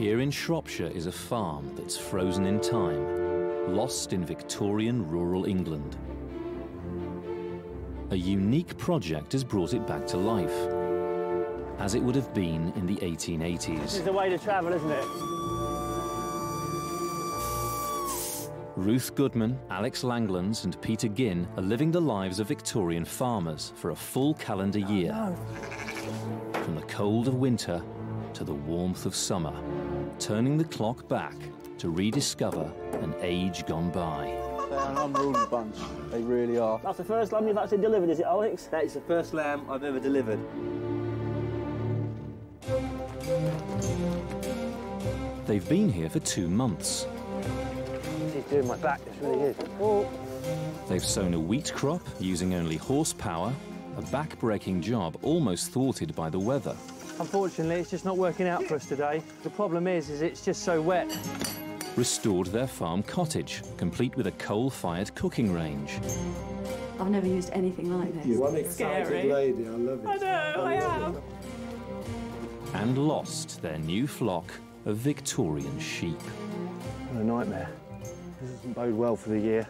Here in Shropshire is a farm that's frozen in time, lost in Victorian rural England. A unique project has brought it back to life, as it would have been in the 1880s. This is the way to travel, isn't it? Ruth Goodman, Alex Langlands and Peter Ginn are living the lives of Victorian farmers for a full calendar year. From the cold of winter to the warmth of summer, turning the clock back to rediscover an age gone by. They're an unruly bunch, they really are. That's the first lamb you've actually delivered, is it, Alex? That is the first lamb I've ever delivered. They've been here for 2 months. Doing my back, this really is. Oh. They've sown a wheat crop using only horsepower, a back-breaking job almost thwarted by the weather. Unfortunately, it's just not working out for us today. The problem is it's just so wet. Restored their farm cottage, complete with a coal-fired cooking range. I've never used anything like this. You're one excited lady, I love it. I know, I am. And lost their new flock of Victorian sheep. What a nightmare. This doesn't bode well for the year.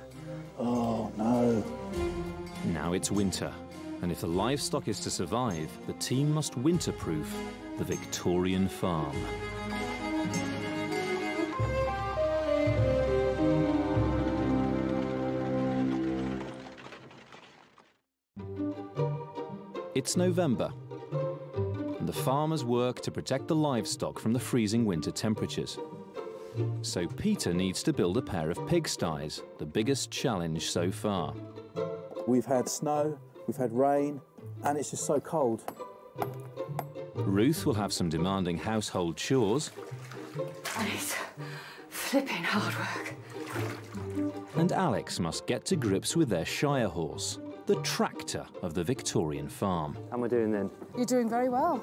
Oh, no. Now it's winter, and if the livestock is to survive, the team must winter-proof the Victorian farm. It's November, and the farmers work to protect the livestock from the freezing winter temperatures. So Peter needs to build a pair of pigsties, the biggest challenge so far. We've had snow, we've had rain, and it's just so cold. Ruth will have some demanding household chores. And it's flipping hard work. And Alex must get to grips with their Shire horse, the tractor of the Victorian farm. How am I doing then? You're doing very well.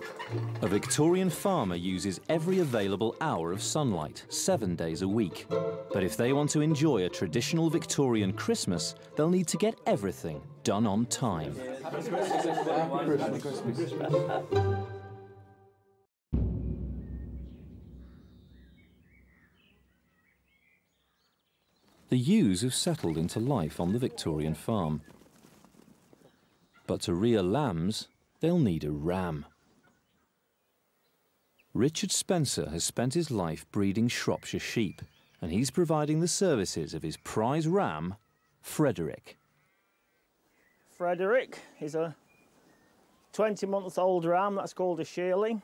A Victorian farmer uses every available hour of sunlight, 7 days a week. But if they want to enjoy a traditional Victorian Christmas, they'll need to get everything done on time. Happy Christmas. Happy Christmas. The ewes have settled into life on the Victorian farm. But to rear lambs, they'll need a ram. Richard Spencer has spent his life breeding Shropshire sheep, and he's providing the services of his prize ram, Frederick. Frederick is a 20-month-old ram that's called a shearling,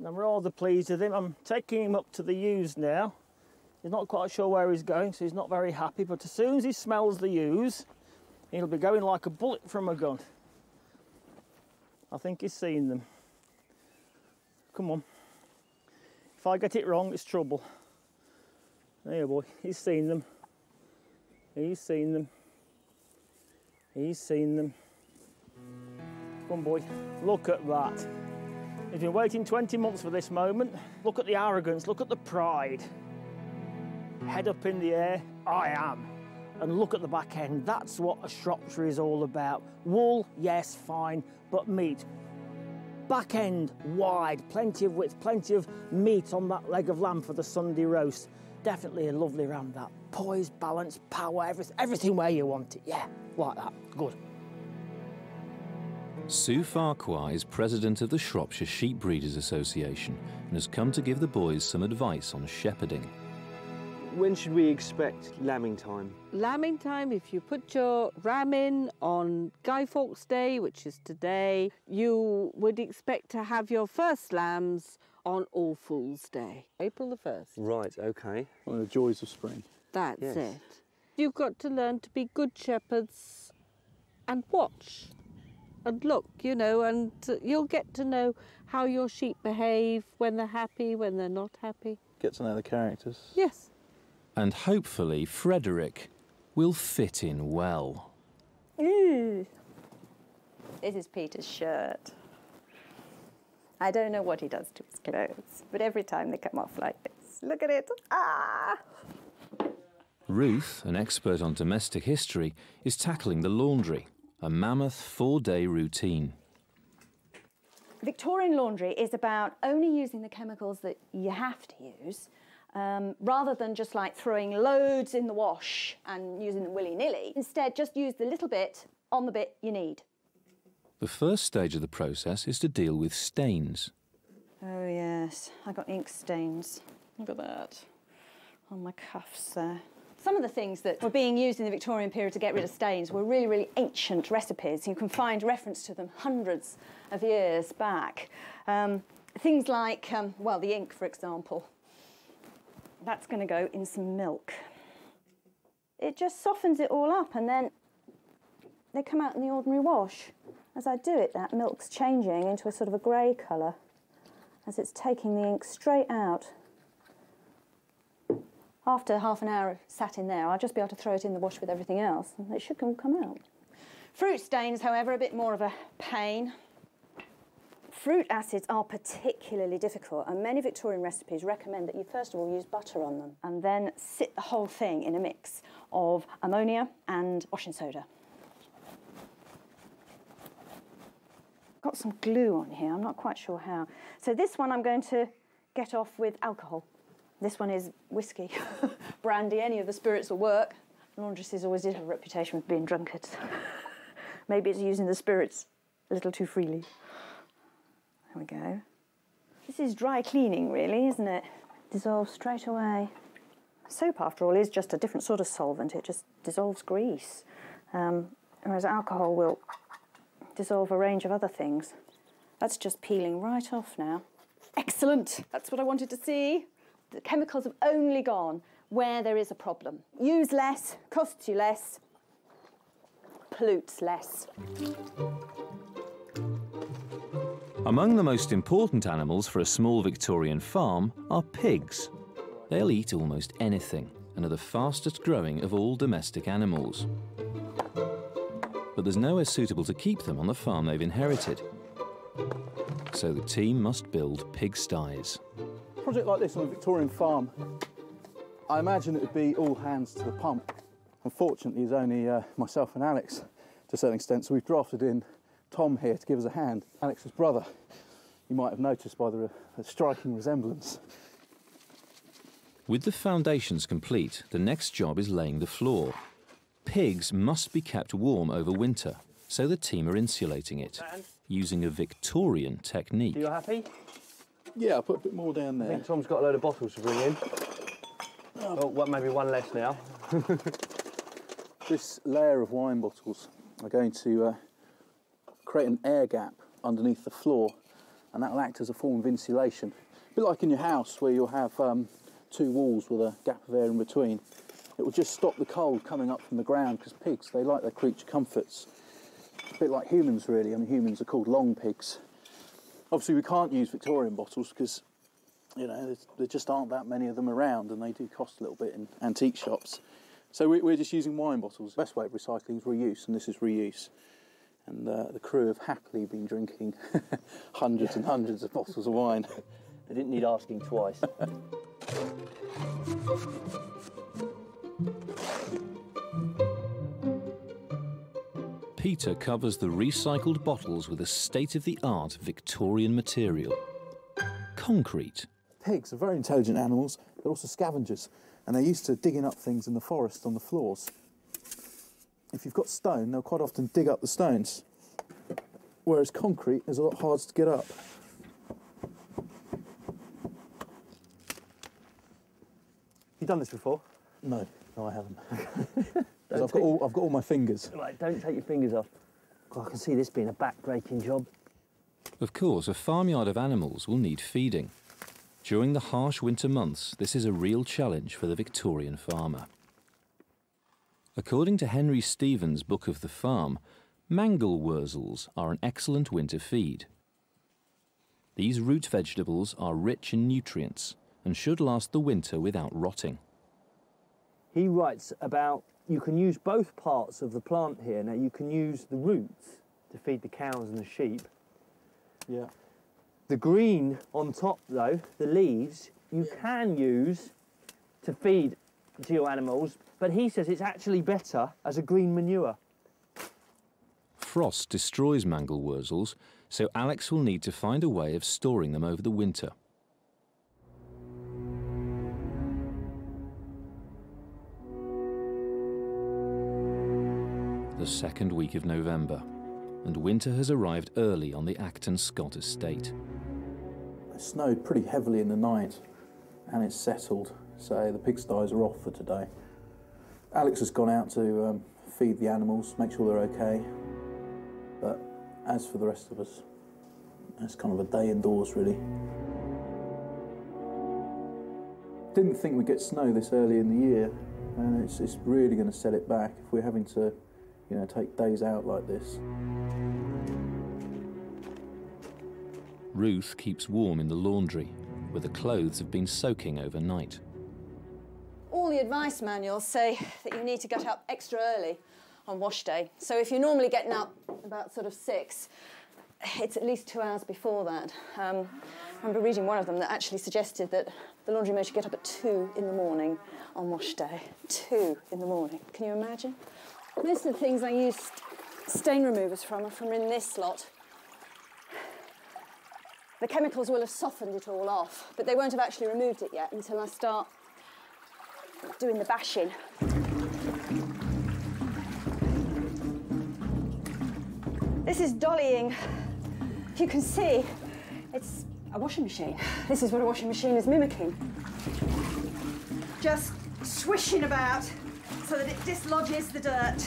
and I'm rather pleased with him. I'm taking him up to the ewes now. He's not quite sure where he's going, so he's not very happy, but as soon as he smells the ewes, he'll be going like a bullet from a gun. I think he's seen them. Come on. If I get it wrong, it's trouble. There, boy. He's seen them. He's seen them. He's seen them. Come on, boy. Look at that. He's been waiting 20 months for this moment. Look at the arrogance. Look at the pride. Head up in the air. I am. And look at the back end. That's what a Shropshire is all about. Wool, yes, fine, but meat. Back end, wide, plenty of width, plenty of meat on that leg of lamb for the Sunday roast. Definitely a lovely ram, that. Poise, balance, power, everything where you want it. Yeah, like that. Good. Sue Farquhar is president of the Shropshire Sheep Breeders Association and has come to give the boys some advice on shepherding. When should we expect lambing time? Lambing time, if you put your ram in on Guy Fawkes Day, which is today, you would expect to have your first lambs on All Fool's Day, April the 1st. Right, OK. One of the joys of spring. That's it. You've got to learn to be good shepherds and watch and look, you know, and you'll get to know how your sheep behave, when they're happy, when they're not happy. Get to know the characters. Yes. And hopefully Frederick will fit in well. Ooh. This is Peter's shirt. I don't know what he does to his clothes, but every time they come off like this. Look at it. Ah! Ruth, an expert on domestic history, is tackling the laundry, a mammoth 4-day routine. Victorian laundry is about only using the chemicals that you have to use, rather than just like throwing loads in the wash and using them willy-nilly. Instead, just use the little bit on the bit you need. The first stage of the process is to deal with stains. Oh, yes. I got ink stains. Look at that. On my cuffs there. Some of the things that were being used in the Victorian period to get rid of stains were really, really ancient recipes. You can find reference to them hundreds of years back. Things like, well, the ink, for example. That's going to go in some milk. It just softens it all up, and then they come out in the ordinary wash. As I do it, that milk's changing into a sort of a grey colour as it's taking the ink straight out. After half an hour sat in there, I'll just be able to throw it in the wash with everything else, and it should come out. Fruit stains, however, a bit more of a pain. Fruit acids are particularly difficult, and many Victorian recipes recommend that you first of all use butter on them and then sit the whole thing in a mix of ammonia and washing soda. Got some glue on here, I'm not quite sure how. So this one I'm going to get off with alcohol. This one is whiskey, brandy, any of the spirits will work. Laundresses always did have a reputation for being drunkards. Maybe it's using the spirits a little too freely. There we go. This is dry cleaning, really, isn't it? Dissolves straight away. Soap, after all, is just a different sort of solvent. It just dissolves grease. Whereas alcohol will dissolve a range of other things. That's just peeling right off now. Excellent! That's what I wanted to see. The chemicals have only gone where there is a problem. Use less, costs you less, pollutes less. Among the most important animals for a small Victorian farm are pigs. They'll eat almost anything and are the fastest growing of all domestic animals. But there's nowhere suitable to keep them on the farm they've inherited. So the team must build pigsties. A project like this on a Victorian farm, I imagine it would be all hands to the pump. Unfortunately, there's only myself and Alex to a certain extent, so we've drafted in Tom here to give us a hand. Alex's brother, you might have noticed by the striking resemblance. With the foundations complete, the next job is laying the floor. Pigs must be kept warm over winter, so the team are insulating it, using a Victorian technique. Are you happy? Yeah, I'll put a bit more down there. I think Tom's got a load of bottles to bring in. Oh, well, maybe one less now. This layer of wine bottles are going to create an air gap underneath the floor, and that will act as a form of insulation. A bit like in your house where you'll have two walls with a gap of air in between. It will just stop the cold coming up from the ground, because pigs, they like their creature comforts. A bit like humans, really. I mean, humans are called long pigs. Obviously, we can't use Victorian bottles because, you know, there just aren't that many of them around, and they do cost a little bit in antique shops. So we're just using wine bottles. The best way of recycling is reuse, and this is reuse. And the crew have happily been drinking hundreds and hundreds of bottles of wine. They didn't need asking twice. Peter covers the recycled bottles with a state-of-the-art Victorian material, concrete. Pigs are very intelligent animals. They're also scavengers, and they're used to digging up things in the forest on the floors. If you've got stone, they'll quite often dig up the stones, whereas concrete is a lot harder to get up. You done this before? No, no, I haven't. I've got all my fingers. Right, don't take your fingers off. God, I can see this being a back-breaking job. Of course, a farmyard of animals will need feeding. During the harsh winter months, this is a real challenge for the Victorian farmer. According to Henry Stephens' Book of the Farm, mangel wurzels are an excellent winter feed. These root vegetables are rich in nutrients and should last the winter without rotting. He writes about you can use both parts of the plant here. Now, you can use the roots to feed the cows and the sheep. Yeah. The green on top, though, the leaves, you can use to feed to your animals, but he says it's actually better as a green manure. Frost destroys mangel wurzels, so Alex will need to find a way of storing them over the winter. The second week of November, and winter has arrived early on the Acton Scott estate. It snowed pretty heavily in the night, and it's settled, so the pigsties are off for today. Alex has gone out to feed the animals, make sure they're okay. But as for the rest of us, it's kind of a day indoors, really. Didn't think we'd get snow this early in the year, and it's really going to set it back if we're having to, you know, take days out like this. Ruth keeps warm in the laundry, where the clothes have been soaking overnight. All the advice manuals say that you need to get up extra early on wash day. So if you're normally getting up about sort of 6, it's at least 2 hours before that. I remember reading one of them that actually suggested that the laundrymaid should get up at 2 in the morning on wash day. 2 in the morning. Can you imagine? Most of the things I used stain removers from are from in this lot. The chemicals will have softened it all off, but they won't have actually removed it yet until I start doing the bashing. This is dollying. If you can see, it's a washing machine. This is what a washing machine is mimicking. Just swishing about, so that it dislodges the dirt,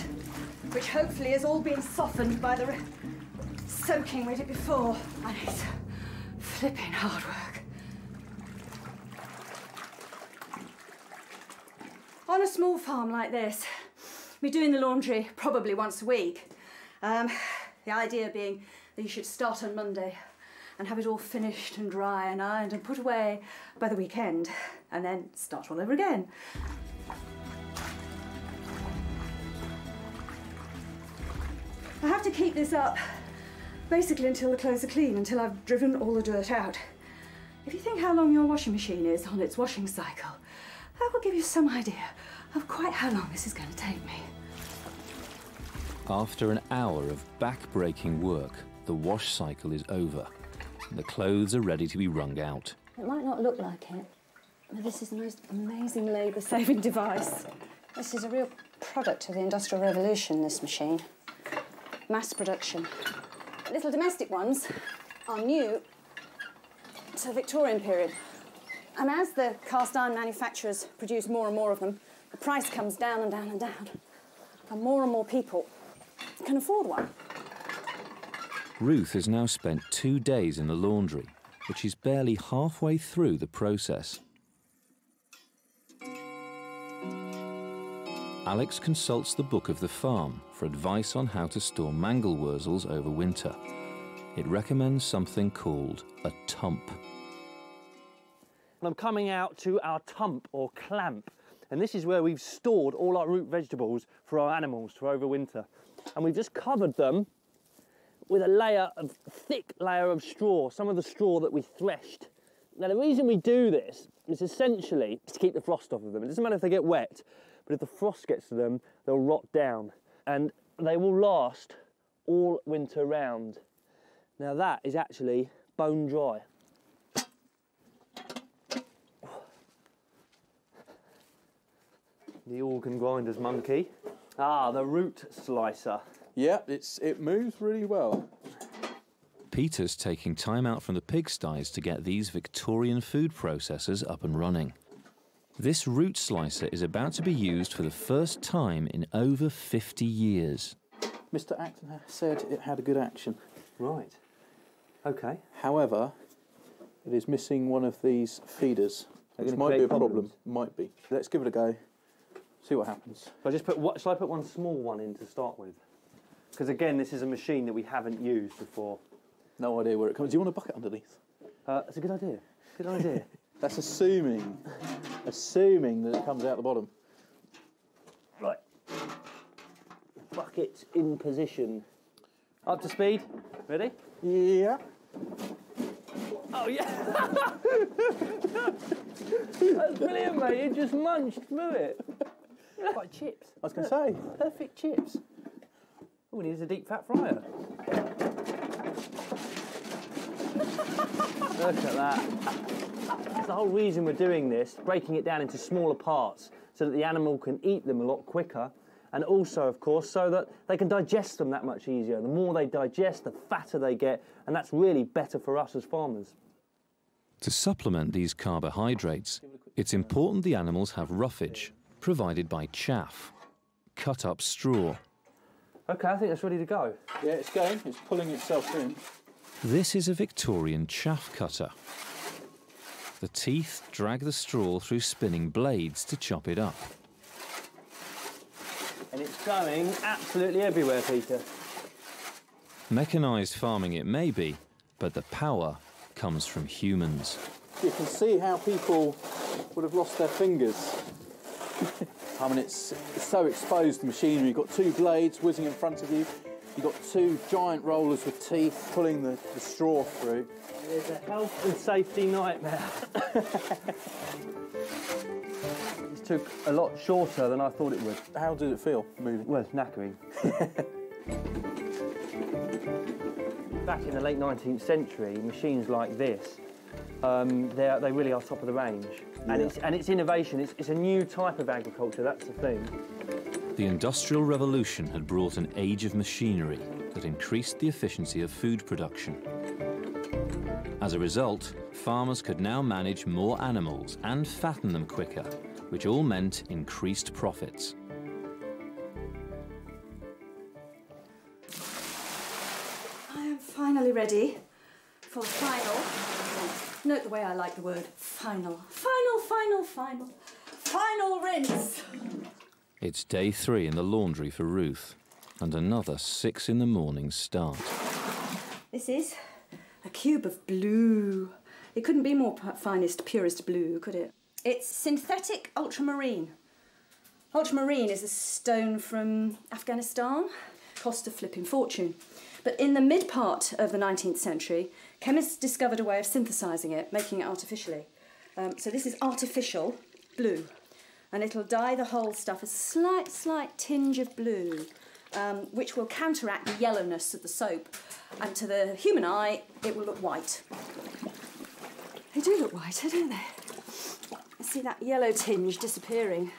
which hopefully has all been softened by the soaking we did before. And it's flipping hard work. On a small farm like this, we're doing the laundry probably once a week. The idea being that you should start on Monday and have it all finished and dry and ironed and put away by the weekend, and then start all over again. I have to keep this up basically until the clothes are clean, until I've driven all the dirt out. If you think how long your washing machine is on its washing cycle, that will give you some idea of quite how long this is going to take me. After an hour of back-breaking work, the wash cycle is over. The clothes are ready to be wrung out. It might not look like it, but this is the most amazing labour-saving device. This is a real product of the Industrial Revolution, this machine. Mass production. Little domestic ones are new to the Victorian period. And as the cast iron manufacturers produce more and more of them, the price comes down and down and down. And more people can afford one. Ruth has now spent 2 days in the laundry, but she's barely halfway through the process. Alex consults the Book of the Farm for advice on how to store mangel wurzels over winter. It recommends something called a tump. I'm coming out to our tump or clamp, and this is where we've stored all our root vegetables for our animals for over winter. And we've just covered them with a thick layer of straw, some of the straw that we threshed. Now, the reason we do this is essentially to keep the frost off of them. It doesn't matter if they get wet, but if the frost gets to them, they'll rot down, and they will last all winter round. Now that is actually bone dry. The organ grinder's monkey. Ah, the root slicer. Yeah, it moves really well. Peter's taking time out from the pigsties to get these Victorian food processors up and running. This root slicer is about to be used for the first time in over 50 years. Mr. Acton said it had a good action. Right. OK. However, it is missing one of these feeders, which might be a problem. Might be. Let's give it a go, see what happens. Shall I put one small one in to start with? Because, again, this is a machine that we haven't used before. No idea where it comes. Do you want a bucket underneath? It's a good idea. Good idea. That's assuming that it comes out the bottom. Right. Bucket in position. Up to speed. Ready? Yeah. Oh, yeah. That's brilliant, mate. You just munched through it. Like chips. I was going to say. Perfect chips. All we need is a deep fat fryer. Look at that. That's the whole reason we're doing this, breaking it down into smaller parts so that the animal can eat them a lot quicker, and also, of course, so that they can digest them that much easier. The more they digest, the fatter they get, and that's really better for us as farmers. To supplement these carbohydrates, it's important the animals have roughage, provided by chaff, cut-up straw. OK, I think that's ready to go. Yeah, it's going. It's pulling itself in. This is a Victorian chaff cutter. The teeth drag the straw through spinning blades to chop it up. And it's going absolutely everywhere, Peter. Mechanised farming it may be, but the power comes from humans. You can see how people would have lost their fingers. I mean, it's so exposed to machinery. You've got two blades whizzing in front of you. You've got two giant rollers with teeth pulling the straw through. It is a health and safety nightmare. It took a lot shorter than I thought it would. How did it feel moving? Well, it's knackering. Back in the late 19th century, machines like this, they really are top of the range. Yeah. And it's innovation. It's a new type of agriculture, that's the thing. The Industrial Revolution had brought an age of machinery that increased the efficiency of food production. As a result, farmers could now manage more animals and fatten them quicker, which all meant increased profits. Finally ready for final. Note the way I like the word final. Final, final, final. Final rinse. It's day three in the laundry for Ruth, and another 6 in the morning start. This is a cube of blue. It couldn't be more finest, purest blue, could it? It's synthetic ultramarine. Ultramarine is a stone from Afghanistan. Cost a flipping fortune. But in the mid-part of the 19th century, chemists discovered a way of synthesising it, making it artificially. So this is artificial blue, and it'll dye the whole stuff a slight tinge of blue, which will counteract the yellowness of the soap, and to the human eye, it will look white. They do look whiter, don't they? I see that yellow tinge disappearing.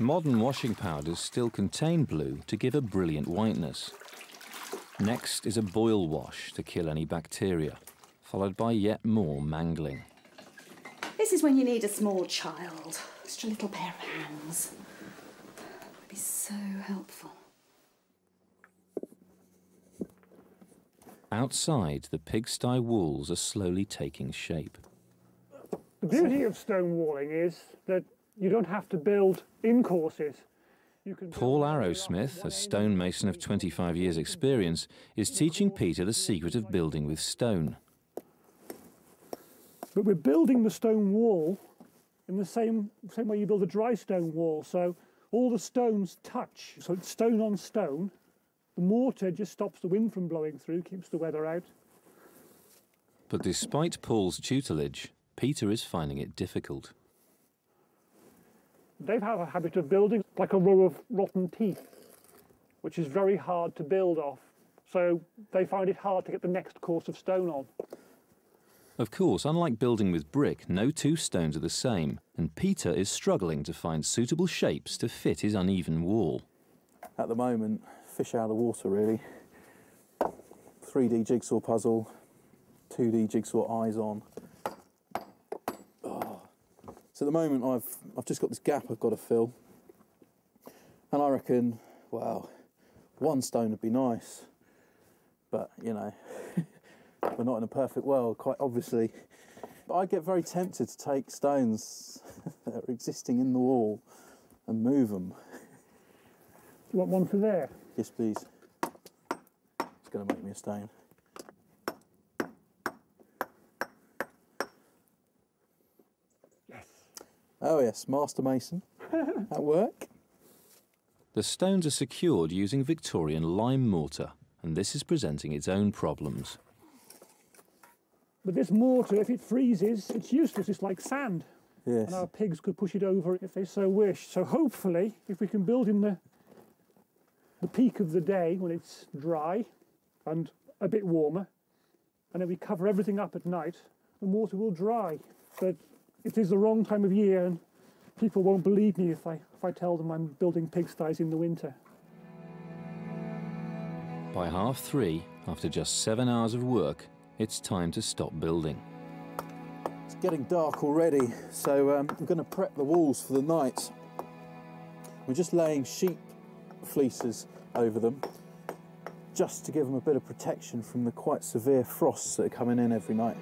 Modern washing powders still contain blue to give a brilliant whiteness. Next is a boil wash to kill any bacteria, followed by yet more mangling. This is when you need a small child, just a little pair of hands. That would be so helpful. Outside, the pigsty walls are slowly taking shape. The beauty of stone walling is that you don't have to build in courses. Paul Arrowsmith, a stonemason of 25 years' experience, is teaching Peter the secret of building with stone. But we're building the stone wall in the same way you build a dry stone wall, so all the stones touch, so it's stone on stone. The mortar just stops the wind from blowing through, keeps the weather out. But despite Paul's tutelage, Peter is finding it difficult. They have a habit of building like a row of rotten teeth, which is very hard to build off, so they find it hard to get the next course of stone on. Of course, unlike building with brick, no two stones are the same, and Peter is struggling to find suitable shapes to fit his uneven wall. At the moment, fish out of the water, really. 3D jigsaw puzzle, 2D jigsaw eyes on. So at the moment, I've just got this gap I've got to fill. And I reckon, well, one stone would be nice. But, you know, we're not in a perfect world, quite obviously. But I get very tempted to take stones that are existing in the wall and move them. You want one for there? Yes, please. It's going to make me a stone. Oh yes, Master Mason, at work. The stones are secured using Victorian lime mortar, and this is presenting its own problems. But this mortar, if it freezes, it's useless, it's like sand. Yes. And our pigs could push it over if they so wish. So hopefully, if we can build in the peak of the day when it's dry and a bit warmer, and then we cover everything up at night, the water will dry. But it is the wrong time of year, and people won't believe me if I tell them I'm building pigsties in the winter. By 3:30, after just 7 hours of work, it's time to stop building. It's getting dark already, so I'm going to prep the walls for the night. We're just laying sheep fleeces over them, just to give them a bit of protection from the quite severe frosts that are coming in every night.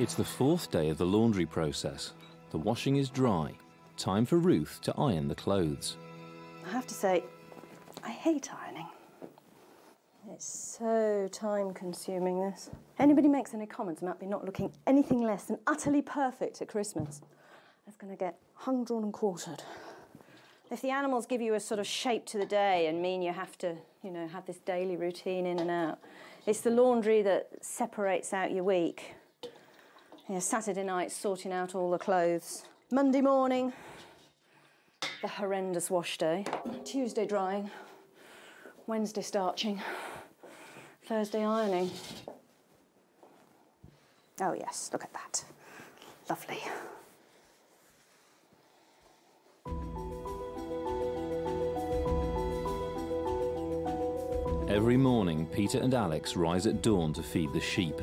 It's the 4th day of the laundry process. The washing is dry. Time for Ruth to iron the clothes. I have to say, I hate ironing. It's so time-consuming, this. Anybody makes any comments about me not looking anything less than utterly perfect at Christmas, that's going to get hung, drawn and quartered. If the animals give you a sort of shape to the day and mean you have to, you know, have this daily routine in and out, it's the laundry that separates out your week. You know, Saturday night, sorting out all the clothes. Monday morning, the horrendous wash day. Tuesday, drying. Wednesday, starching. Thursday, ironing. Oh yes, look at that. Lovely. Every morning, Peter and Alex rise at dawn to feed the sheep.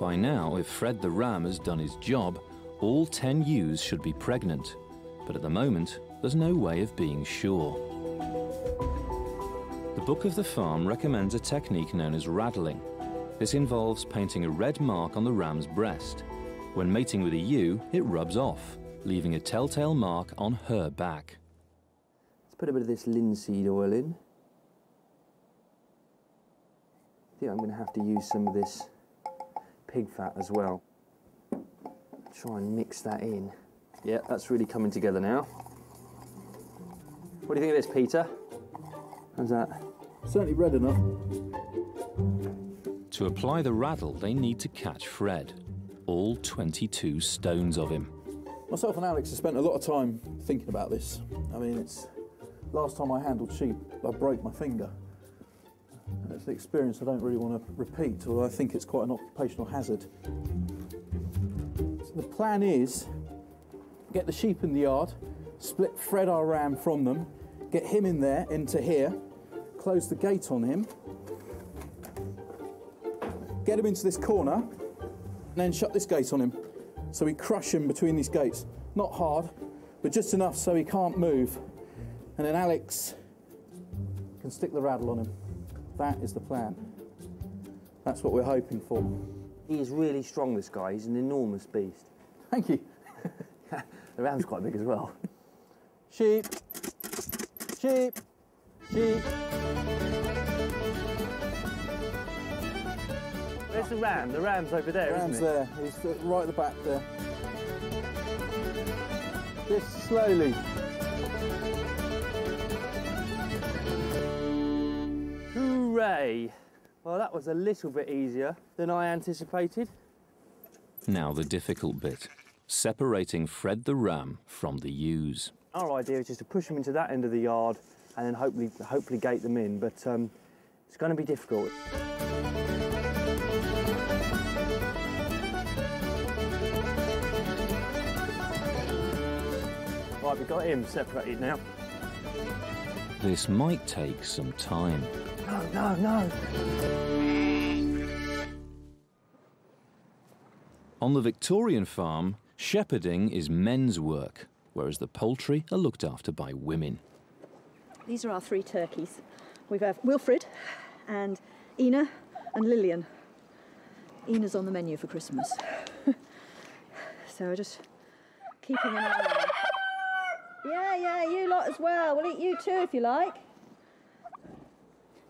By now, if Fred the ram has done his job, all 10 ewes should be pregnant, but at the moment, there's no way of being sure. The Book of the Farm recommends a technique known as rattling. This involves painting a red mark on the ram's breast. When mating with a ewe, it rubs off, leaving a telltale mark on her back. Let's put a bit of this linseed oil in. I think I'm going to have to use some of this pig fat as well. Try and mix that in. Yeah, that's really coming together now. What do you think of this, Peter? How's that? Certainly red enough. To apply the rattle, they need to catch Fred. All 22 stones of him. Myself and Alex have spent a lot of time thinking about this. I mean, it's... Last time I handled sheep, I broke my finger. It's an experience I don't really want to repeat, although I think it's quite an occupational hazard. The plan is, get the sheep in the yard, split Fred our ram from them, get him in there, into here, close the gate on him, get him into this corner, and then shut this gate on him. So we crush him between these gates. Not hard, but just enough so he can't move. And then Alex can stick the rattle on him. That is the plan. That's what we're hoping for. He is really strong, this guy. He's an enormous beast. Thank you. The ram's quite big as well. Sheep. Sheep. Sheep. Where's the ram? The ram's over there, isn't it? The ram's there. He's right at the back there. Just slowly. Hooray! Well, that was a little bit easier than I anticipated. Now the difficult bit, separating Fred the ram from the ewes. Our idea is just to push them into that end of the yard and then hopefully gate them in, but it's going to be difficult. Right, we've got him separated now. This might take some time. No, no, no. On the Victorian farm, shepherding is men's work, whereas the poultry are looked after by women. These are our 3 turkeys. We have Wilfred and Ina and Lillian. Ina's on the menu for Christmas. So we're just keeping an eye on them. Yeah, yeah, you lot as well. We'll eat you too if you like.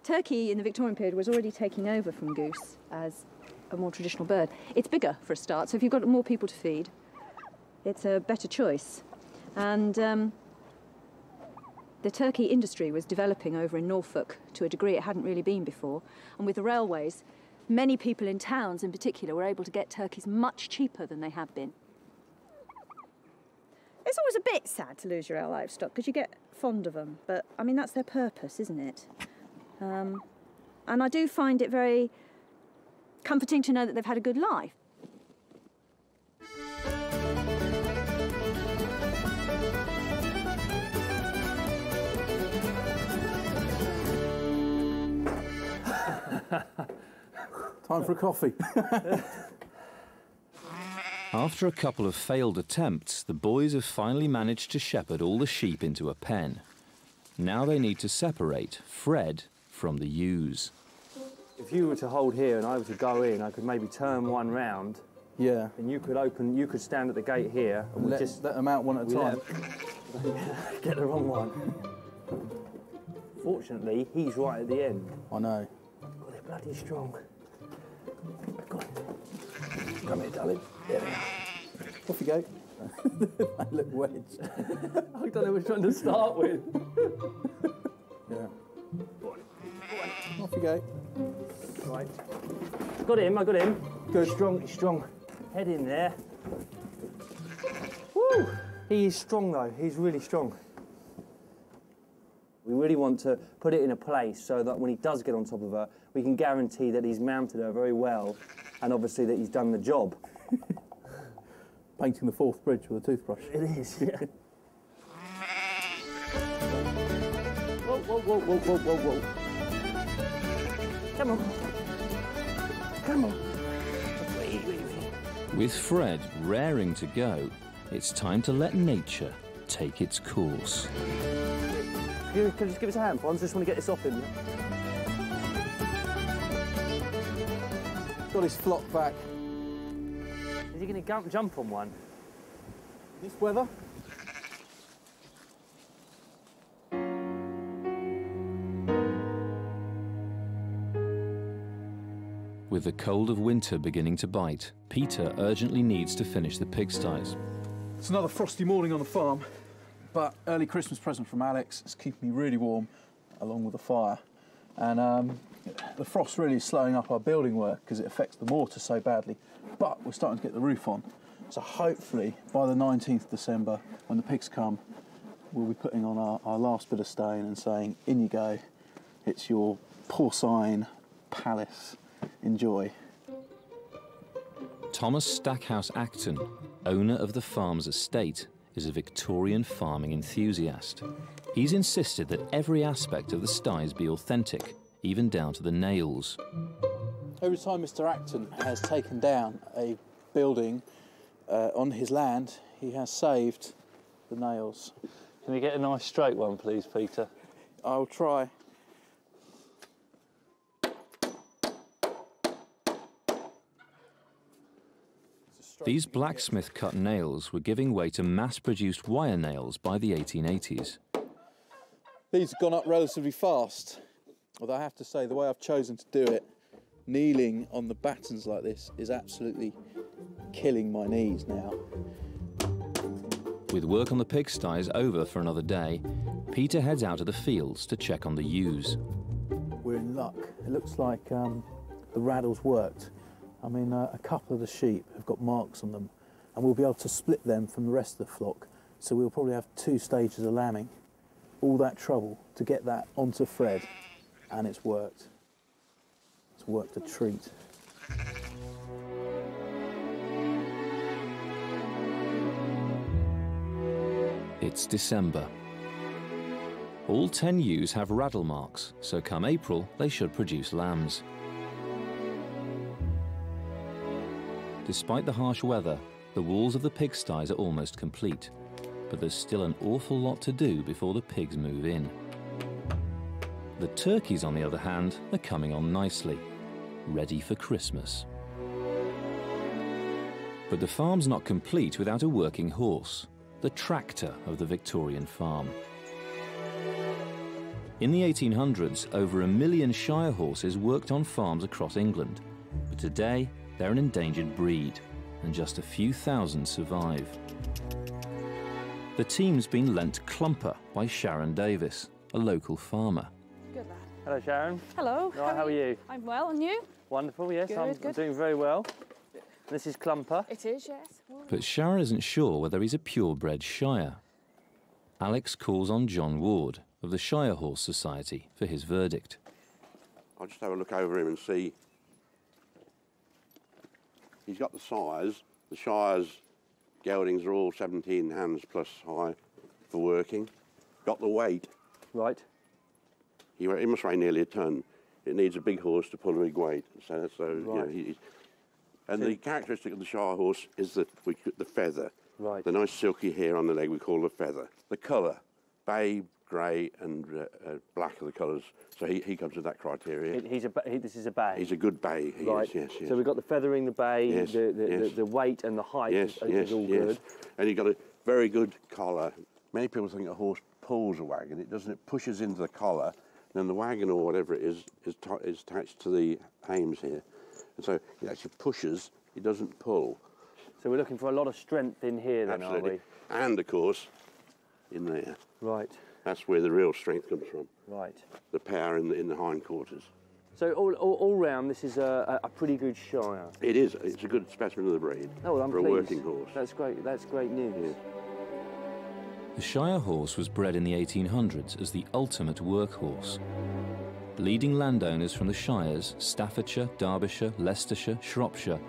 Turkey in the Victorian period was already taking over from goose as a more traditional bird. It's bigger for a start, so if you've got more people to feed, it's a better choice. And the turkey industry was developing over in Norfolk to a degree it hadn't really been before. And with the railways, many people in towns in particular were able to get turkeys much cheaper than they had been. It's always a bit sad to lose your livestock because you get fond of them, but I mean that's their purpose, isn't it? And I do find it very comforting to know that they've had a good life. Time for a coffee. After a couple of failed attempts, the boys have finally managed to shepherd all the sheep into a pen. Now they need to separate Fred from the ewes. If you were to hold here and I were to go in, I could maybe turn one round. Yeah. And you could open, you could stand at the gate here and we just let them out one at a time. Get the wrong one. Fortunately, he's right at the end. I know. Oh, they're bloody strong. Go on. Come here, darling. There we are. Off you go. I look wedged. I don't know which one to start with. Yeah. Off you go. Right. Got him, I got him. Good. He's strong. Head in there. Woo! He is strong though, he's really strong. We really want to put it in a place so that when he does get on top of her, we can guarantee that he's mounted her very well and obviously that he's done the job. Painting the fourth bridge with a toothbrush. It is, yeah. Whoa, whoa, whoa, whoa, whoa, whoa, whoa. Come on. Come on. With Fred raring to go, it's time to let nature take its course. Can you just give us a hand, Fons? I just want to get this off him. Got his flock back. Is he going to jump on one? This weather? With the cold of winter beginning to bite, Peter urgently needs to finish the pigsties. It's another frosty morning on the farm. But early Christmas present from Alex is keeping me really warm, along with the fire. And the frost really is slowing up our building work because it affects the mortar so badly. But we're starting to get the roof on. So hopefully by the 19th of December, when the pigs come, we'll be putting on our last bit of stone and saying, in you go, it's your porcine palace, enjoy. Thomas Stackhouse Acton, owner of the farm's estate, is a Victorian farming enthusiast. He's insisted that every aspect of the styes be authentic, even down to the nails. Over time, Mr. Acton has taken down a building on his land. He has saved the nails. Can we get a nice straight one, please, Peter? I'll try. These blacksmith-cut nails were giving way to mass-produced wire nails by the 1880s. These have gone up relatively fast, although I have to say the way I've chosen to do it, kneeling on the battens like this, is absolutely killing my knees now. With work on the pigsties over for another day, Peter heads out of the fields to check on the ewes. We're in luck. It looks like the rattles worked. I mean, a couple of the sheep have got marks on them, and we'll be able to split them from the rest of the flock, so we'll probably have two stages of lambing. All that trouble to get that onto Fred, and it's worked. It's worked a treat. It's December. All 10 ewes have rattle marks, so come April, they should produce lambs. Despite the harsh weather, the walls of the pigsties are almost complete, but there's still an awful lot to do before the pigs move in. The turkeys, on the other hand, are coming on nicely, ready for Christmas. But the farm's not complete without a working horse, the tractor of the Victorian farm. In the 1800s, over 1 million Shire horses worked on farms across England, but today, they're an endangered breed, and just a few thousand survive. The team's been lent Clumper by Sharon Davis, a local farmer. Good lad. Hello, Sharon. Hello. Right, how are you? I'm well, and you? Wonderful, yes, good, I'm doing very well. This is Clumper. It is, yes. but Shire isn't sure whether he's a purebred shire. Alex calls on John Ward of the Shire Horse Society for his verdict. I'll just have a look over him and see. He's got the size. The Shire's geldings are all 17 hands plus high for working. Got the weight. Right. He must weigh nearly a ton. It needs a big horse to pull a big weight. So right. You know, and the characteristic of the Shire horse is the feather. Right. The nice silky hair on the leg we call the feather. The colour, bay, grey and black are the colours. So he comes with that criteria. This is a bay? He's a good bay, he right. is, yes. So we've got the feathering, the bay, yes, the weight and the height is all good. And you've got a very good collar. Many people think a horse pulls a wagon. It doesn't. It pushes into the collar. Then the wagon or whatever it is attached to the hames here. And so it actually pushes, it doesn't pull. So we're looking for a lot of strength in here then, absolutely. Are we? And of course, in there. Right. That's where the real strength comes from. Right. The power in the hindquarters. So all round, this is a pretty good shire. It is. It's a good specimen of the breed. Oh, well, I'm pleased. For a working horse. That's great. That's great news. Yeah. The Shire horse was bred in the 1800s as the ultimate workhorse. Leading landowners from the Shires, Staffordshire, Derbyshire, Leicestershire, Shropshire,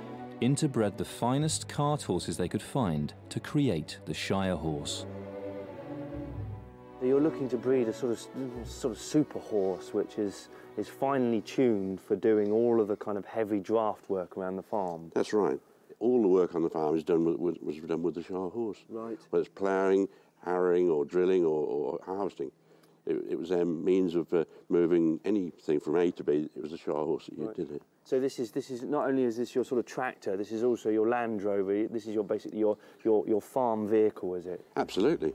interbred the finest cart horses they could find to create the Shire horse. You're looking to breed a sort of super horse, which is finely tuned for doing all of the kind of heavy draft work around the farm. That's right. All the work on the farm is done was done with the Shire horse. Right. Whether it's ploughing, harrowing or drilling or harvesting. It was their means of moving anything from A to B. It was the Shire horse that right. did it. So this is not only is this your sort of tractor, this is also your Land Rover, this is your basically your farm vehicle, is it? Absolutely.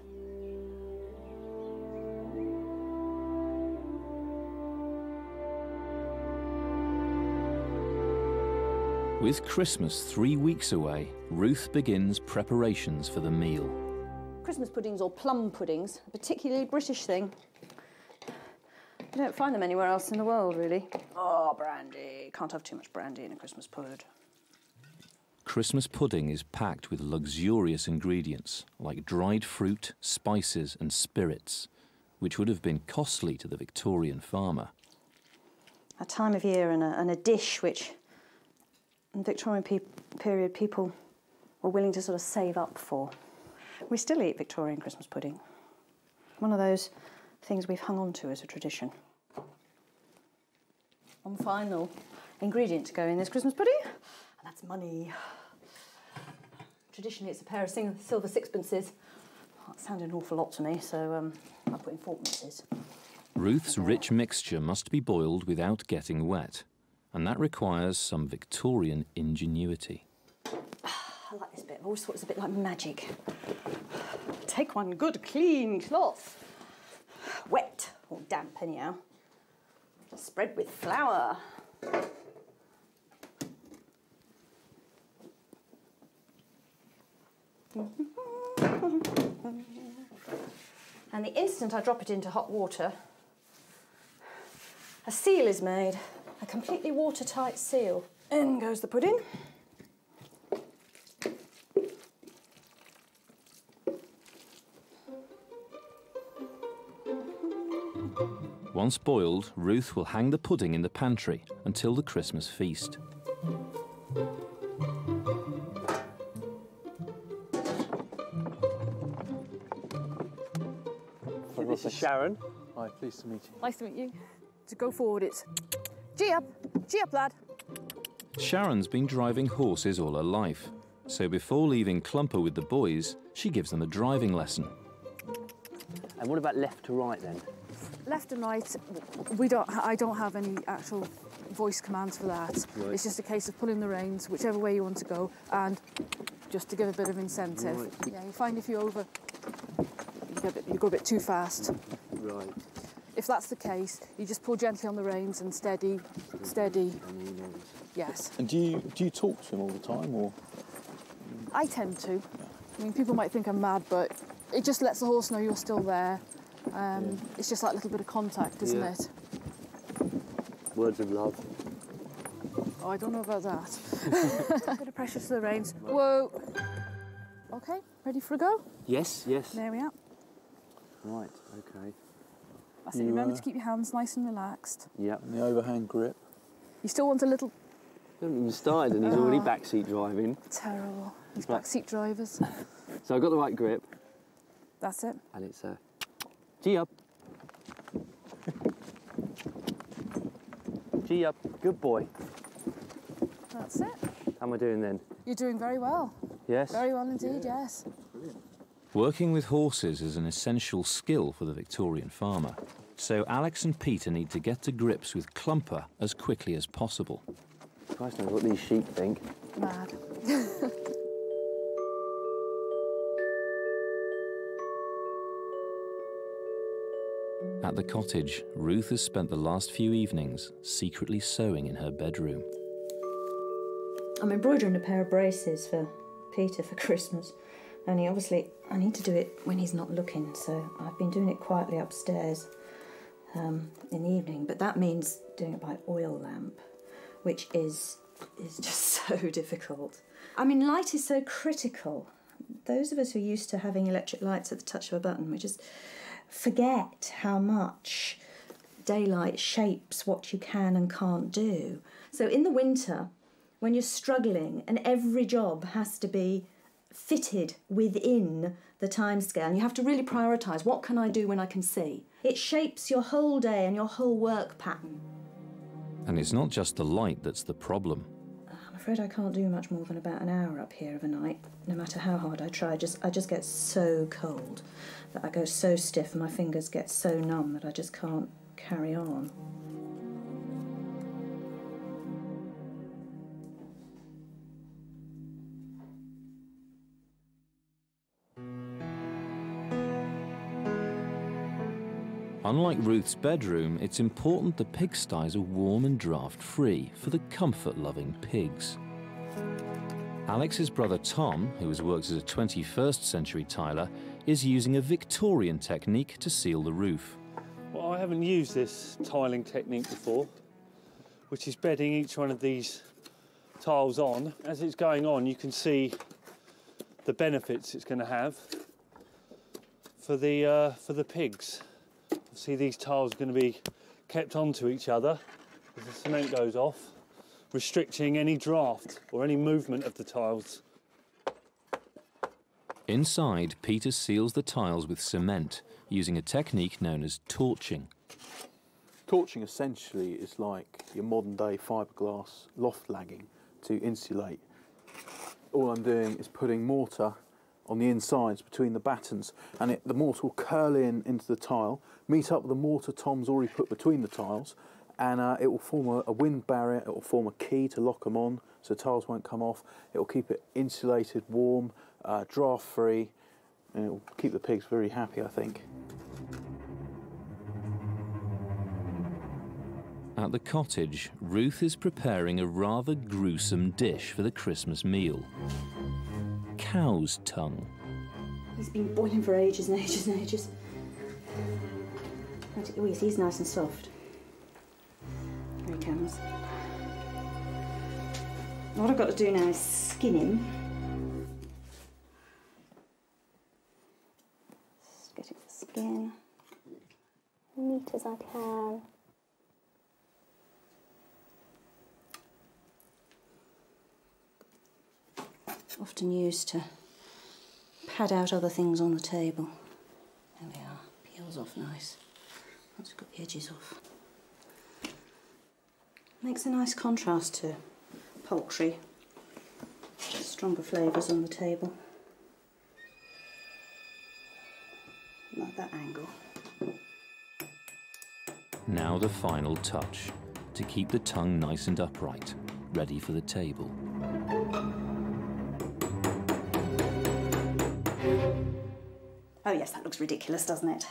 With Christmas 3 weeks away, Ruth begins preparations for the meal. Christmas puddings or plum puddings, a particularly British thing. You don't find them anywhere else in the world, really. Oh, brandy. Can't have too much brandy in a Christmas pud. Christmas pudding is packed with luxurious ingredients like dried fruit, spices and spirits, which would have been costly to the Victorian farmer. A time of year and a dish which, in the Victorian period, people were willing to sort of save up for. We still eat Victorian Christmas pudding. One of those things we've hung on to as a tradition. One final ingredient to go in this Christmas pudding, and that's money. Traditionally, it's a pair of silver sixpences. Oh, that sounded an awful lot to me, so I put in fourpences. Ruth's rich mixture must be boiled without getting wet, and that requires some Victorian ingenuity. I like this bit. I've always thought it was a bit like magic. Take one good clean cloth, wet or damp anyhow, spread with flour. And the instant I drop it into hot water, a seal is made, a completely watertight seal. In goes the pudding. Once boiled, Ruth will hang the pudding in the pantry until the Christmas feast. This is Sharon. Hi, pleased to meet you. Nice to meet you. To go forward, it's gee up, lad. Sharon's been driving horses all her life, so before leaving Clumper with the boys, she gives them a driving lesson. And what about left to right then? Left and right, I don't have any actual voice commands for that. Right. It's just a case of pulling the reins, whichever way you want to go, and just to give a bit of incentive. Right. Yeah, you find if you're over, you go a bit too fast. Right. If that's the case, you just pull gently on the reins and steady, steady. Yes. And do you talk to him all the time, or? I tend to. I mean, people might think I'm mad, but it just lets the horse know you're still there. It's just like a little bit of contact, isn't it? Words of love. Oh, I don't know about that. A bit of pressure to the reins. Whoa. Okay, ready for a go? Yes, yes. There we are. Right, okay. That's it, remember to keep your hands nice and relaxed. Yeah, the overhand grip. You still want a little... I haven't even started and he's already backseat driving. Terrible. These backseat drivers. So I've got the right grip. That's it. And it's a... Gee up. Gee up. Good boy. That's it. How am I doing then? You're doing very well. Yes. Very well indeed, yeah. Yes. Brilliant. Working with horses is an essential skill for the Victorian farmer, so Alex and Peter need to get to grips with Clumper as quickly as possible. Christ knows what these sheep think. Mad. At the cottage, Ruth has spent the last few evenings secretly sewing in her bedroom. I'm embroidering a pair of braces for Peter for Christmas. Only obviously I need to do it when he's not looking, so I've been doing it quietly upstairs in the evening, but that means doing it by oil lamp, which is just so difficult. I mean, light is so critical. Those of us who are used to having electric lights at the touch of a button, we just forget how much daylight shapes what you can and can't do. So in the winter, when you're struggling and every job has to be fitted within the timescale, and you have to really prioritise, what can I do when I can see? It shapes your whole day and your whole work pattern. And it's not just the light that's the problem. I'm afraid I can't do much more than about an hour up here of a night, no matter how hard I try. I just get so cold that I go so stiff and my fingers get so numb that I just can't carry on. Unlike Ruth's bedroom, it's important the pigsties are warm and draft-free for the comfort-loving pigs. Alex's brother Tom, who has worked as a 21st century tiler, is using a Victorian technique to seal the roof. Well, I haven't used this tiling technique before, which is bedding each one of these tiles on. As it's going on, you can see the benefits it's going to have for the pigs. See, these tiles are going to be kept onto each other as the cement goes off, restricting any draft or any movement of the tiles. Inside, Peter seals the tiles with cement using a technique known as torching. Torching essentially is like your modern-day fiberglass loft lagging to insulate. All I'm doing is putting mortar on the insides between the battens, and the mortar will curl in into the tile, meet up with the mortar Tom's already put between the tiles, and it will form a wind barrier. It will form a key to lock them on so the tiles won't come off. It will keep it insulated, warm, draft-free, and it will keep the pigs very happy, I think. At the cottage, Ruth is preparing a rather gruesome dish for the Christmas meal. Cow's tongue. He's been boiling for ages and ages and ages. Oh, he's nice and soft. Here he comes. What I've got to do now is skin him. Just get it to skin. Neat as I can. Often used to pad out other things on the table. There we are. Peels off nice. Once we've got the edges off. Makes a nice contrast to poultry. Stronger flavours on the table. Like that angle. Now the final touch, to keep the tongue nice and upright, ready for the table. Oh yes, that looks ridiculous, doesn't it?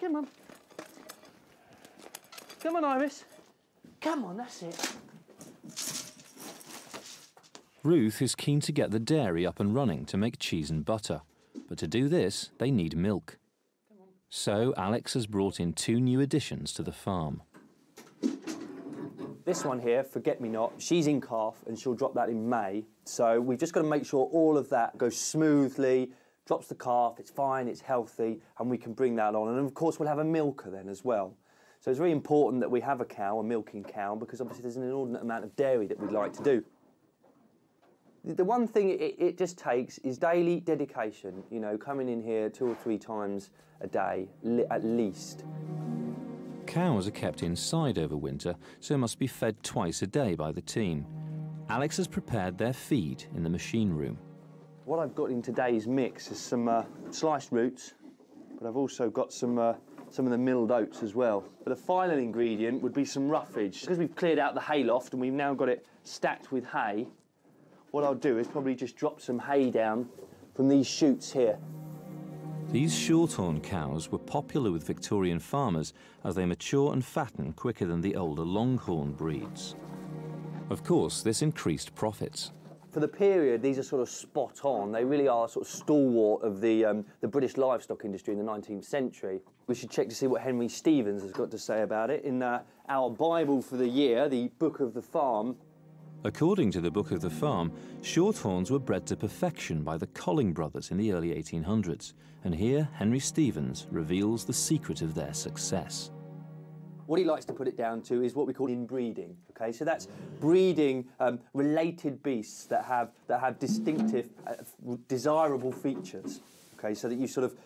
Come on. Come on, Iris. Come on, that's it. Ruth is keen to get the dairy up and running to make cheese and butter, but to do this, they need milk. So Alex has brought in two new additions to the farm. This one here, Forget Me Not, she's in calf and she'll drop that in May. So we've just got to make sure all of that goes smoothly, drops the calf, it's fine, it's healthy, and we can bring that on. And of course we'll have a milker then as well. So it's very important that we have a cow, a milking cow, because obviously there's an inordinate amount of dairy that we'd like to do. The one thing it just takes is daily dedication, you know, coming in here 2 or 3 times a day, at least. Cows are kept inside over winter, so must be fed twice a day by the team. Alex has prepared their feed in the machine room. What I've got in today's mix is some sliced roots, but I've also got some of the milled oats as well. But the final ingredient would be some roughage. Because we've cleared out the hayloft and we've now got it stacked with hay, what I'll do is probably just drop some hay down from these shoots here. These shorthorn cows were popular with Victorian farmers as they mature and fatten quicker than the older longhorn breeds. Of course, this increased profits. For the period, these are sort of spot on. They really are sort of stalwart of the British livestock industry in the 19th century. We should check to see what Henry Stephens has got to say about it in our Bible for the year, the Book of the Farm. According to the Book of the Farm, shorthorns were bred to perfection by the Colling brothers in the early 1800s, and here Henry Stephens reveals the secret of their success. What he likes to put it down to is what we call inbreeding. Okay, so that's breeding related beasts that have distinctive, desirable features. Okay, so that you sort of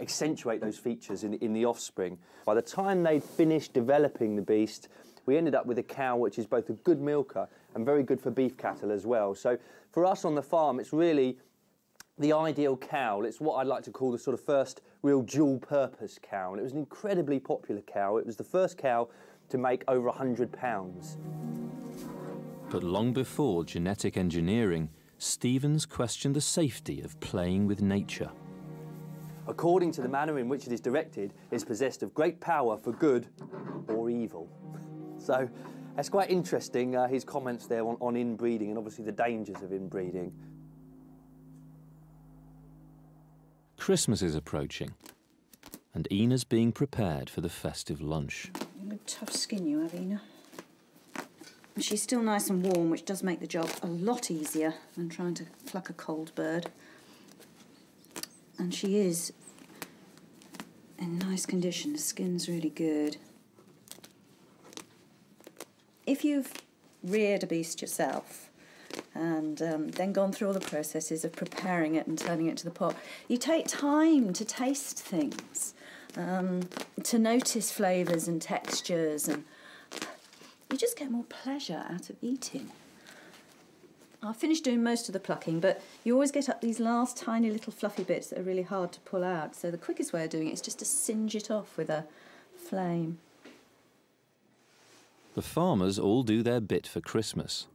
accentuate those features in the offspring. By the time they'd finished developing the beast, we ended up with a cow which is both a good milker and very good for beef cattle as well. So for us on the farm, it's really the ideal cow. It's what I'd like to call the sort of first real dual-purpose cow. And it was an incredibly popular cow. It was the first cow to make over 100 pounds. But long before genetic engineering, Stephens questioned the safety of playing with nature. According to the manner in which it is directed, it's possessed of great power for good or evil. So that's quite interesting, his comments there on inbreeding and obviously the dangers of inbreeding. Christmas is approaching and Ina's being prepared for the festive lunch. What a tough skin you have, Ina. She's still nice and warm, which does make the job a lot easier than trying to pluck a cold bird. And she is in nice condition. The skin's really good. If you've reared a beast yourself and then gone through all the processes of preparing it and turning it to the pot, you take time to taste things, to notice flavours and textures, and you just get more pleasure out of eating. I finished doing most of the plucking, but you always get up these last tiny little fluffy bits that are really hard to pull out, so the quickest way of doing it is just to singe it off with a flame. The farmers all do their bit for Christmas,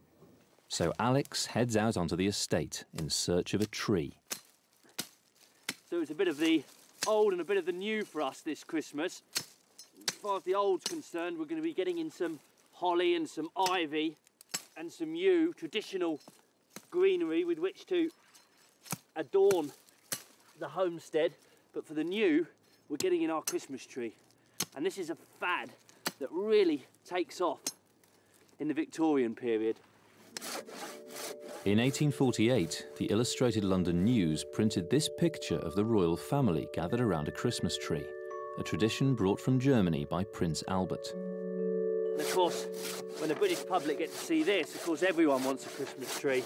so Alex heads out onto the estate in search of a tree. So it's a bit of the old and a bit of the new for us this Christmas. As far as the old's concerned, we're going to be getting in some holly and some ivy and some yew, traditional greenery with which to adorn the homestead. But for the new, we're getting in our Christmas tree. And this is a fad that really takes off in the Victorian period. In 1848, the Illustrated London News printed this picture of the royal family gathered around a Christmas tree, a tradition brought from Germany by Prince Albert. And of course, when the British public get to see this, of course everyone wants a Christmas tree.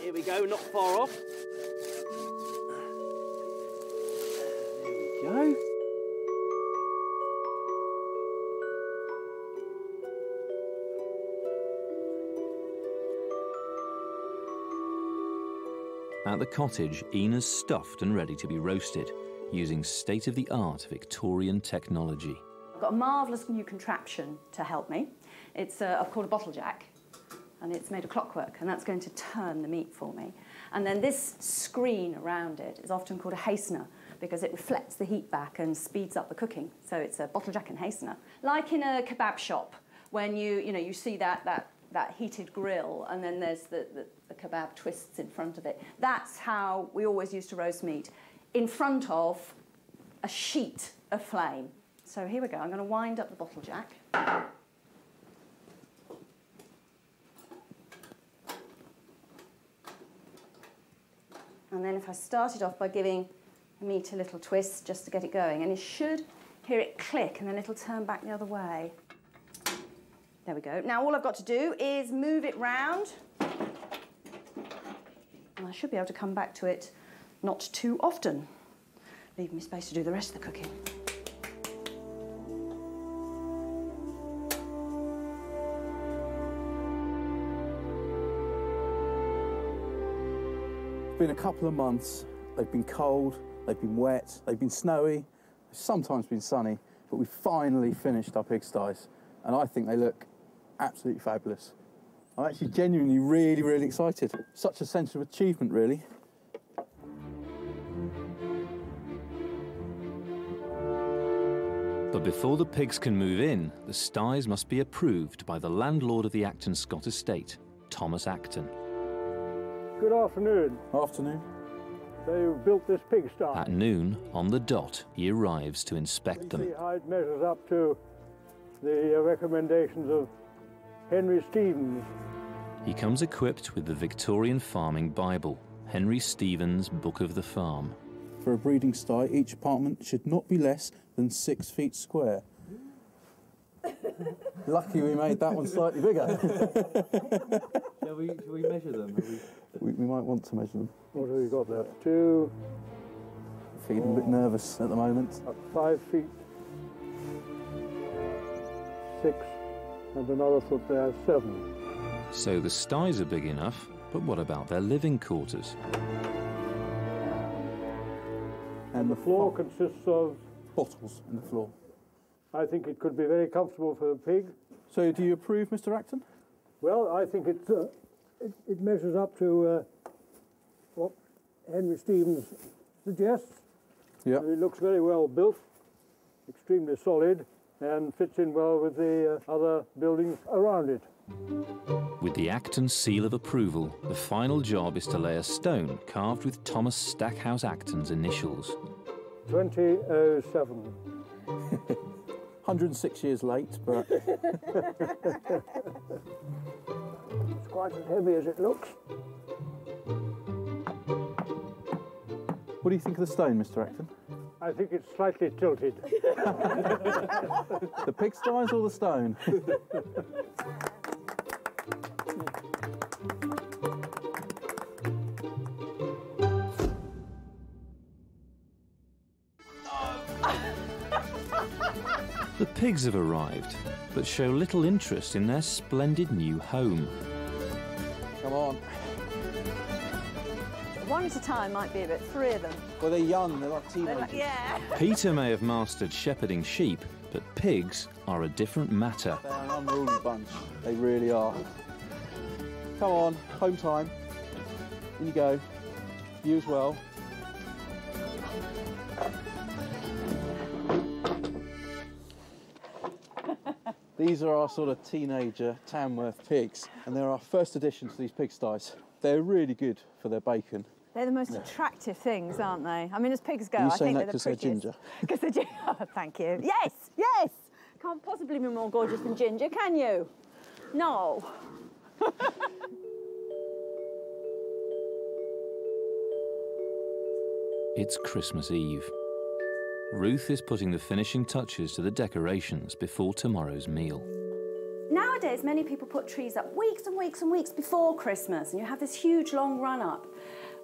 Here we go, not far off. There we go. At the cottage, Ina's stuffed and ready to be roasted, using state-of-the-art Victorian technology. I've got a marvellous new contraption to help me. It's I've called a bottle jack, and it's made of clockwork, and that's going to turn the meat for me. And then this screen around it is often called a hastener, because it reflects the heat back and speeds up the cooking. So it's a bottle jack and hastener. Like in a kebab shop, when you see that heated grill, and then there's the kebab twists in front of it. That's how we always used to roast meat, in front of a sheet of flame. So here we go, I'm going to wind up the bottle jack. And then if I started off by giving the meat a little twist just to get it going, and you should hear it click, and then it'll turn back the other way. There we go. Now all I've got to do is move it round, and I should be able to come back to it not too often, leaving me space to do the rest of the cooking. It's been a couple of months. They've been cold, they've been wet, they've been snowy, sometimes been sunny, but we finally finished our pigsties, and I think they look absolutely fabulous. I'm actually genuinely really, really excited. Such a sense of achievement, really. But before the pigs can move in, the styes must be approved by the landlord of the Acton Scott estate, Thomas Acton. Good afternoon. Afternoon. They've built this pigsty. At noon, on the dot, he arrives to inspect them. See how it measures up to the recommendations of Henry Stephens. He comes equipped with the Victorian farming Bible, Henry Stephens' Book of the Farm. For a breeding sty, each apartment should not be less than 6 feet square. Lucky we made that one slightly bigger. Shall we measure them? We might want to measure them. What have we got there? Two. Feeling a bit nervous at the moment. 5 feet. 6. And another foot there, 7. So the styes are big enough, but what about their living quarters? And the floor consists of... bottles in the floor. I think it could be very comfortable for the pig. So do you approve, Mr. Acton? Well, I think it measures up to what Henry Stephens suggests. Yeah. It looks very well built, extremely solid, and fits in well with the other buildings around it. With the Acton seal of approval, the final job is to lay a stone carved with Thomas Stackhouse Acton's initials. 2007. 106 years late, but... It's quite as heavy as it looks. What do you think of the stone, Mr. Acton? I think it's slightly tilted. The pigsties or the stone? The pigs have arrived, but show little interest in their splendid new home. Come on. One at a time might be a bit, 3 of them. Well, they're young, they're like teenagers. Yeah. Peter may have mastered shepherding sheep, but pigs are a different matter. They're an unruly bunch, they really are. Come on, home time. In you go. You as well. These are our sort of teenager Tamworth pigs, and they're our first addition to these pigsties. They're really good for their bacon. They're the most attractive things, aren't they? I mean, as pigs go, I think they're the prettiest. Because they're ginger. Because they're ginger. Oh, thank you. Yes, yes. Can't possibly be more gorgeous than ginger, can you? No. It's Christmas Eve. Ruth is putting the finishing touches to the decorations before tomorrow's meal. Nowadays, many people put trees up weeks and weeks and weeks before Christmas, and you have this huge long run-up.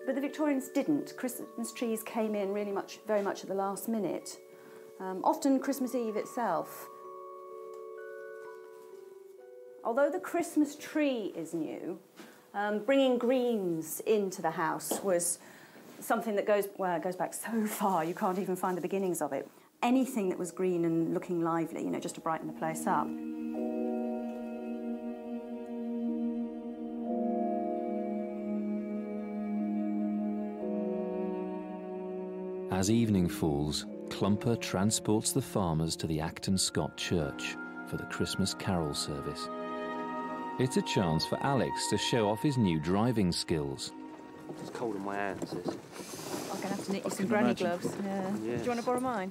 But the Victorians didn't. Christmas trees came in really much, very much at the last minute. Often Christmas Eve itself. Although the Christmas tree is new, bringing greens into the house was something that goes, well, it goes back so far you can't even find the beginnings of it. Anything that was green and looking lively, you know, just to brighten the place up. As evening falls, Clumper transports the farmers to the Acton Scott Church for the Christmas Carol service. It's a chance for Alex to show off his new driving skills. It's cold in my hands. I'm going to have to knit you some granny gloves. Yeah. Yes. Do you want to borrow mine?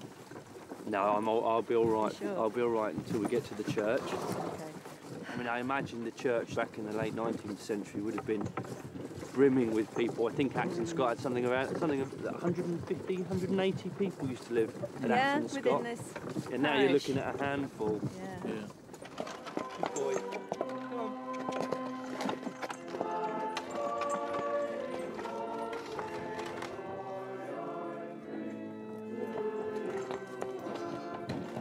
No, I'll be all right. Sure? I'll be all right until we get to the church. Okay. I mean, I imagine the church back in the late 19th century would have been brimming with people. I think Acton Scott had something 150, 180 people used to live at Acton Scott. Yeah, within this. And now parish. You're looking at a handful. Yeah. Good boy. Come on.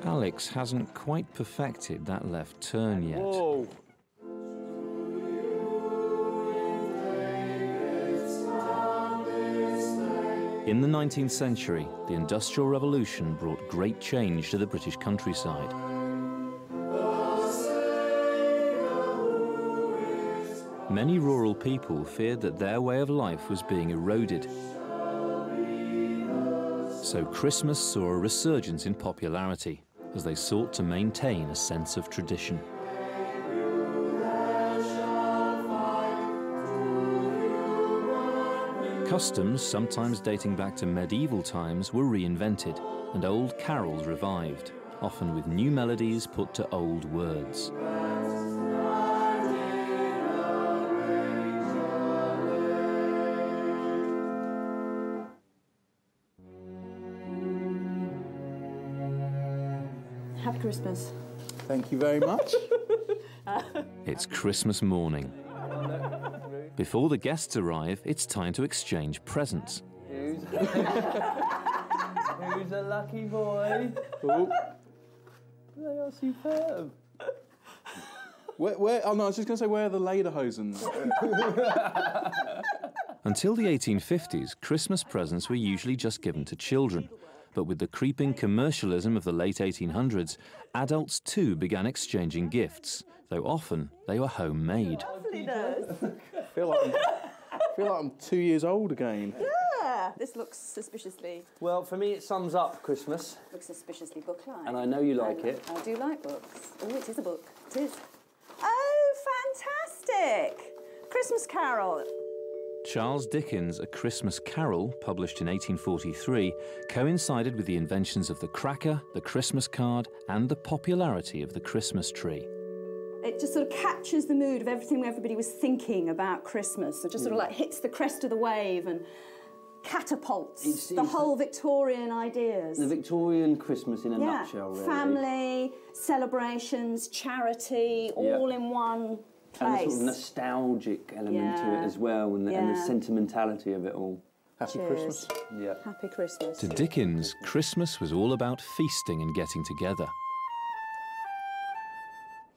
Alex hasn't quite perfected that left turn yet. Whoa. In the 19th century, the Industrial Revolution brought great change to the British countryside. Many rural people feared that their way of life was being eroded. So Christmas saw a resurgence in popularity as they sought to maintain a sense of tradition. Customs, sometimes dating back to medieval times, were reinvented and old carols revived, often with new melodies put to old words. Happy Christmas. Thank you very much. It's Christmas morning. Before the guests arrive, it's time to exchange presents. Who's a lucky boy? Oh. They are superb. Where, oh no, I was just going to say, where are the lederhosen? Until the 1850s, Christmas presents were usually just given to children. But with the creeping commercialism of the late 1800s, adults too began exchanging gifts, though often they were homemade. I feel like I'm 2 years old again. Yeah, this looks suspiciously... Well, for me, it sums up Christmas. It looks suspiciously book-like. And I know you like it. I do like books. Oh, it is a book. It is. Oh, fantastic! Christmas Carol. Charles Dickens' A Christmas Carol, published in 1843, coincided with the inventions of the cracker, the Christmas card, and the popularity of the Christmas tree. It just sort of captures the mood of everything everybody was thinking about Christmas. It just sort of like hits the crest of the wave and catapults the whole Victorian ideas. The Victorian Christmas in a nutshell, really. Family, celebrations, charity, all in one place. And a sort of nostalgic element to it as well, and the sentimentality of it all. Happy Christmas. Yeah. Happy Christmas. To Dickens, Christmas was all about feasting and getting together.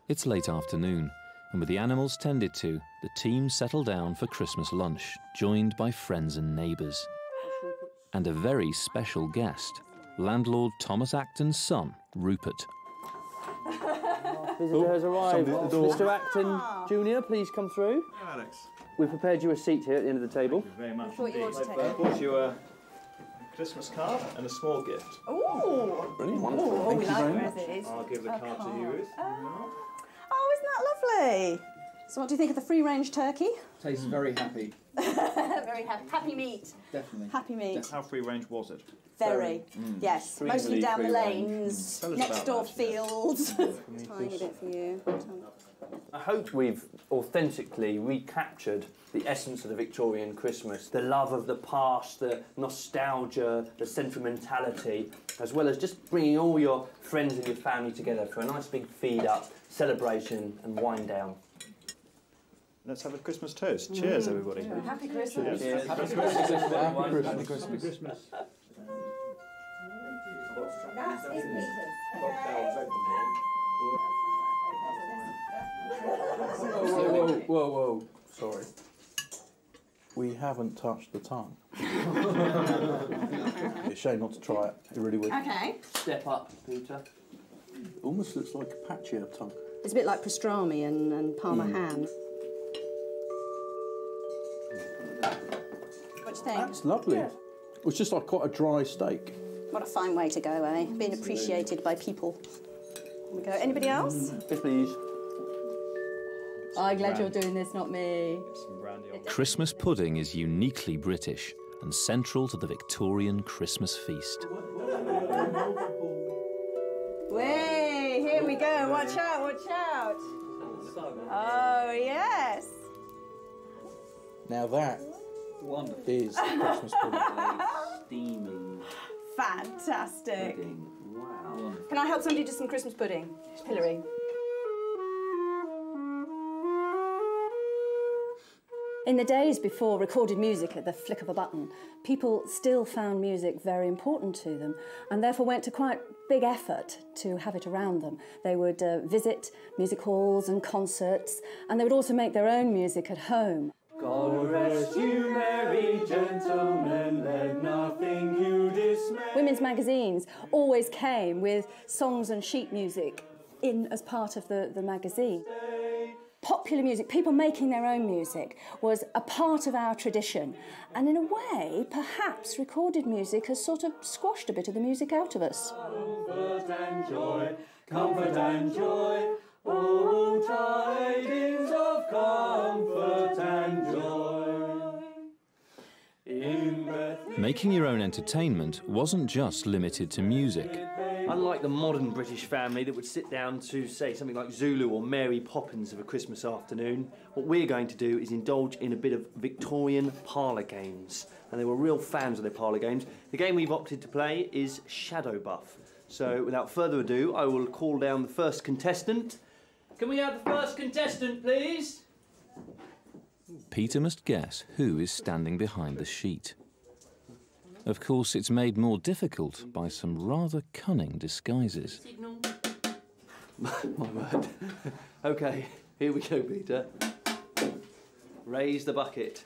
It's late afternoon, and with the animals tended to, the team settle down for Christmas lunch, joined by friends and neighbours. And a very special guest, landlord Thomas Acton's son, Rupert. Visitor has arrived. Mr. Acton Jr., please come through. Hello, Alex. We've prepared you a seat here at the end of the table. Thank you very much. I brought you a Christmas card and a small gift. Oh, brilliant. Wonderful. Thank you very much. I'll give the card to you, Ruth. Oh, isn't that lovely? So what do you think of the free-range turkey? Tastes very happy. Very happy. Happy meat. Definitely. Happy meat. How free-range was it? Very. Yes. Mostly down the lanes, next-door fields. Tiny bit for you. I hope we've authentically recaptured the essence of the Victorian Christmas, the love of the past, the nostalgia, the sentimentality, as well as just bringing all your friends and your family together for a nice big feed-up, celebration and wind-down. Let's have a Christmas toast. Cheers, everybody. Yeah. Happy Christmas. Cheers. Happy Christmas. Happy Christmas. Whoa, whoa, whoa. Sorry. We haven't touched the tongue. It's a shame not to try it. It really would. Okay. Step up, Peter. It almost looks like a patchy tongue. It's a bit like pastrami and Parma ham. What do you think? That's lovely. Yeah. It was just like quite a dry steak. What a fine way to go, eh? Being appreciated by people. Here we go. Anybody else? Yes, please. I'm glad you're doing this, not me. Christmas pudding is uniquely British and central to the Victorian Christmas feast. Way, here we go. Watch out, watch out. Oh, yes. Now that wonderful is the Christmas pudding. Steaming. Fantastic. Pudding. Wow. Wonderful. Can I help somebody do some Christmas pudding? Yes, Hilary. In the days before recorded music at the flick of a button, people still found music very important to them and therefore went to quite big effort to have it around them. They would visit music halls and concerts, and they would also make their own music at home. God rest you, merry gentlemen, let nothing you dismay. Women's magazines always came with songs and sheet music in as part of the magazine. Popular music, people making their own music, was a part of our tradition, and in a way, perhaps recorded music has sort of squashed a bit of the music out of us. Comfort and joy, oh, tidings of comfort and joy. Making your own entertainment wasn't just limited to music. Unlike the modern British family that would sit down to, say, something like Zulu or Mary Poppins of a Christmas afternoon, what we're going to do is indulge in a bit of Victorian parlour games. And they were real fans of their parlour games. The game we've opted to play is Shadow Buff. So, without further ado, I will call down the first contestant. Can we have the first contestant, please? Peter must guess who is standing behind the sheet. Of course, it's made more difficult by some rather cunning disguises. My word. OK, here we go, Peter. Raise the bucket.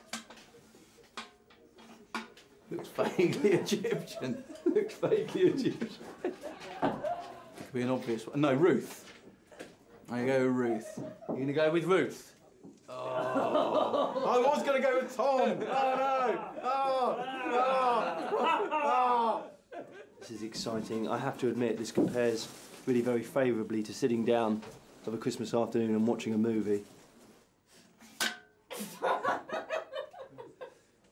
Looks vaguely Egyptian. Looks vaguely Egyptian. It could be an obvious one. No, Ruth. I go with Ruth. You're going to go with Ruth? Oh. I was going to go with Tom. Oh, no. Oh. Oh. Oh. This is exciting. I have to admit, this compares really very favourably to sitting down of a Christmas afternoon and watching a movie.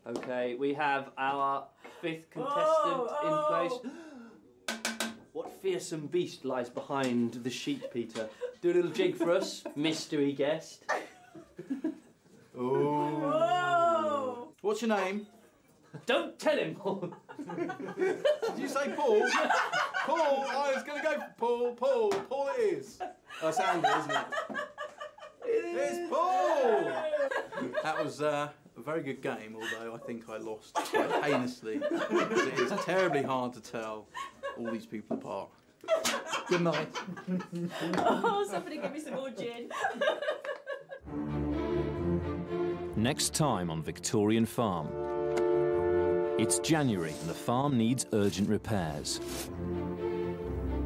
OK, we have our fifth contestant in place. What fearsome beast lies behind the sheet, Peter? Do a little jig for us, mystery guest. Oh. What's your name? Don't tell him, Paul. Did you say Paul? Paul, I was going to go for Paul. Paul, Paul it is. Oh, it's Andy, isn't it? It's Paul! That was a very good game, although I think I lost quite heinously. It is terribly hard to tell all these people apart. Good night. Oh, somebody give me some more gin. Next time on Victorian Farm. It's January and the farm needs urgent repairs.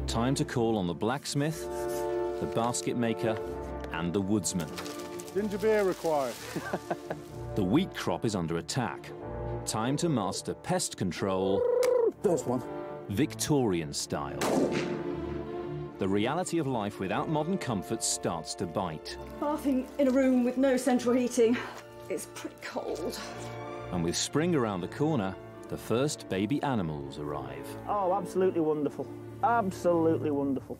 Time to call on the blacksmith, the basket maker and the woodsman. Ginger beer required. The wheat crop is under attack. Time to master pest control. There's one. Victorian style. The reality of life without modern comforts starts to bite. Bathing in a room with no central heating, it's pretty cold. And with spring around the corner, the first baby animals arrive. Oh, absolutely wonderful. Absolutely wonderful.